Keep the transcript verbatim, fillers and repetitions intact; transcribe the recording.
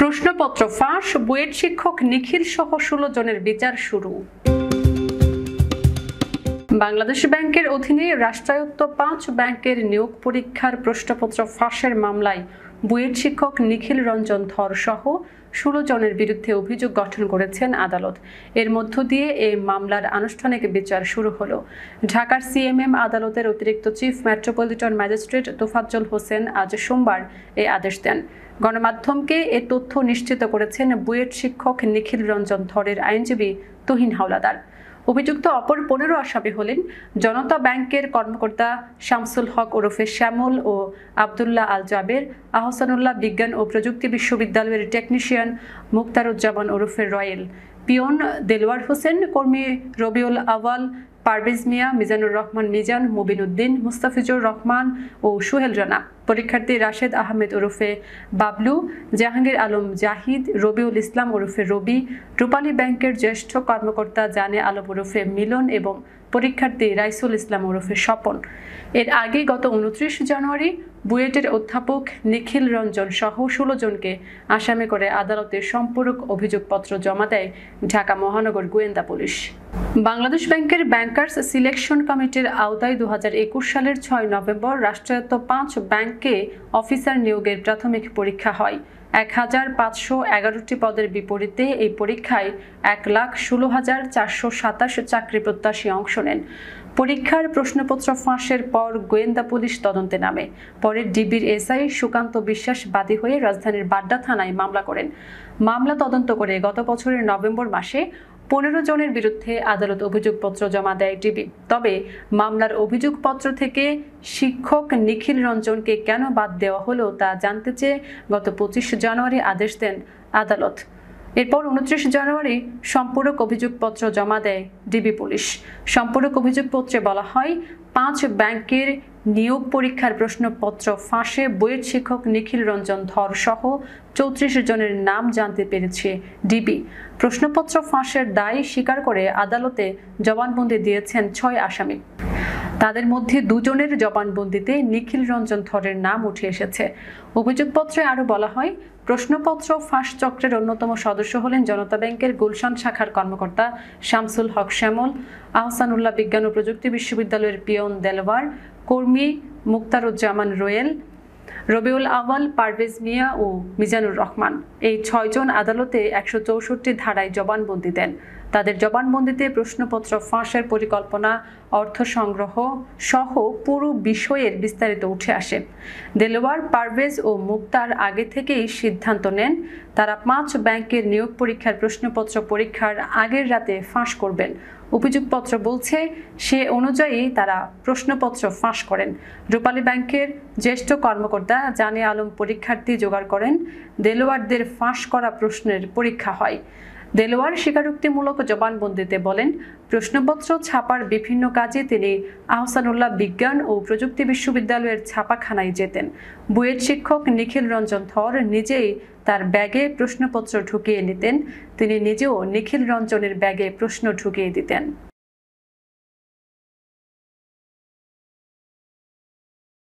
প্রশ্নপত্র ফাঁস, বুয়েট শিক্ষক নিখিল সহ ষোলো জনের বিচার শুরু। বাংলাদেশ ব্যাংকের অধীনে রাষ্ট্রায়ত্ত পাঁচ ব্যাংকের নিয়োগ পরীক্ষার প্রশ্নপত্র ফাঁসের মামলায় বুয়েট শিক্ষক নিখিল রঞ্জন ধর সহ ষোলো জনের বিরুদ্ধে অভিযোগ গঠন করেছেন আদালত। এর মধ্য দিয়ে এই মামলার আনুষ্ঠানিক বিচার শুরু হলো। ঢাকার সিএমএম আদালতের অতিরিক্ত chief metropolitan magistrate Tofazzal Hossain আজ সোমবার এই আদেশ দেন। গণমাধ্যমকে এ তথ্য নিশ্চিত করেছেন বুয়েট শিক্ষক নিখিল রঞ্জন ধরের আইনজীবী তুহিন হাওলাদার। অভিযুক্ত অপর পনেরো আসামি হলেন জনতা ব্যাংকের কর্মকর্তা শামসুল হক ওরফে শ্যামল ও আবদুল্লাহ আল জাবের, আহসানুল্লাহ বিজ্ঞান ও প্রযুক্তি বিশ্ববিদ্যালয়ের টেকনিশিয়ান মুখতারুজ্জামান ওরফে রয়েল, পিয়ন দেলওয়ার হোসেন, কর্মী রবিউল আওয়াল, পারভেজ মিয়া, মিজানুর রহমান মিজান, মুবিনুদ্দিন, মুস্তাফিজুর রহমান ও সোহেল রানা, পরীক্ষার্থী রাশেদ আহমেদ ওরফে বাবলু, জাহাঙ্গীর আলম জাহিদ, রবিউল ইসলাম ওরফে রবি, রূপালী ব্যাংকের জ্যেষ্ঠ কর্মকর্তা জানে আলম ওরফে মিলন এবং পরীক্ষার্থী রাইসুল ইসলাম ওরফে স্বপন। এর আগে গত উনত্রিশ জানুয়ারি বুয়েটের অধ্যাপক নিখিল রঞ্জন সহ ষোলো জনকে আসামি করে আদালতে সম্পূরক অভিযোগপত্র জমা দেয় ঢাকা মহানগর গোয়েন্দা পুলিশ। বাংলাদেশ ব্যাংকের ব্যাংকার্স সিলেকশন কমিটির আওতায় দু হাজার একুশ সালের ছয় নভেম্বর রাষ্ট্রায়ত্ত পাঁচ ব্যাংকে অফিসার নিয়োগের প্রাথমিক পরীক্ষা হয়। এক হাজার পাঁচশো এগারোটি পদের বিপরীতে এই পরীক্ষায় এক লাখ ষোলো হাজার চারশো সাতাশ চাকরি প্রত্যাশী অংশ নেন। পরীক্ষার প্রশ্নপত্র ফাঁসের পর গোয়েন্দা পুলিশ তদন্তে নামে। পরে ডিবির এসআই সুকান্ত বিশ্বাস বাদী হয়ে রাজধানীর বাড্ডা থানায় মামলা করেন। মামলা তদন্ত করে গত বছরের নভেম্বর মাসে পনেরো জনের বিরুদ্ধে আদালত অভিযোগপত্র জমা দেয় ডিবি। তবে মামলার অভিযোগপত্র থেকে শিক্ষক নিখিল রঞ্জনকে কেন বাদ দেওয়া হলো তা জানতে চেয়ে গত পঁচিশ জানুয়ারি আদেশ দেন আদালত। এরপর উনত্রিশ জানুয়ারি সম্পূরক অভিযোগপত্র জমা দেয় ডিবি পুলিশ। সম্পূরক অভিযোগপত্রে বলা হয়, পাঁচ ব্যাংকের নিয়োগ পরীক্ষার প্রশ্নপত্র ফাঁসে বুয়েট শিক্ষক নিখিল রঞ্জন ধর সহ চৌত্রিশ জনের নাম জানতে পেরেছে ডিবি। প্রশ্নপত্র ফাঁসের দায় স্বীকার করে আদালতে জবানবন্দি দিয়েছেন ছয় আসামি। তাদের মধ্যে দুজনের জবানবন্দিতে নিখিল রঞ্জন ধরের নাম উঠে এসেছে। অভিযোগপত্রে আরও বলা হয়, প্রশ্নপত্র ফাঁস চক্রের অন্যতম সদস্য হলেন জনতা ব্যাংকের গুলশান শাখার কর্মকর্তা শামসুল হক শ্যামল, আহসানুল্লাহ বিজ্ঞান ও প্রযুক্তি বিশ্ববিদ্যালয়ের পিয়ন দেলওয়ার, কর্মী মুখতারুজ্জামান রোয়েল, রবিউল আওয়াল, পারভেজ মিয়া ও মিজানুর রহমান। এই ছয়জন আদালতে একশো চৌষট্টি ধারায় জবানবন্দি দেন। তাদের জবানবন্দিতে প্রশ্নপত্র ফাঁসের পরিকল্পনা, অর্থ সংগ্রহ সহ পুরো বিষয়ের বিস্তারিত উঠে আসে। দেলোয়ার, পারভেজ ও মুক্তার আগে থেকেই সিদ্ধান্ত নেন তারা পাঁচ ব্যাংকের নিয়োগ পরীক্ষার প্রশ্নপত্র পরীক্ষার আগের রাতে ফাঁস করবেন। অভিযোগপত্র বলছে সে অনুযায়ী তারা প্রশ্নপত্র ফাঁস করেন। রূপালী ব্যাংকের জ্যেষ্ঠ কর্মকর্তা জানে আলম পরীক্ষার্থী জোগাড় করেন। দেলোয়ারদের ফাঁস করা প্রশ্নের পরীক্ষা হয়। দেলোয়ার স্বীকারোক্তিমূলক জবানবন্দিতে বলেন, প্রশ্নপত্র ছাপার বিভিন্ন কাজে তিনি আহসানুল্লাহ বিজ্ঞান ও প্রযুক্তি বিশ্ববিদ্যালয়ের ছাপাখানায় যেতেন। বুয়েট শিক্ষক নিখিল রঞ্জন ধর নিজেই তার ব্যাগে প্রশ্নপত্র ঢুকিয়ে নিতেন। তিনি নিজেও নিখিল রঞ্জনের ব্যাগে প্রশ্ন ঢুকিয়ে দিতেন।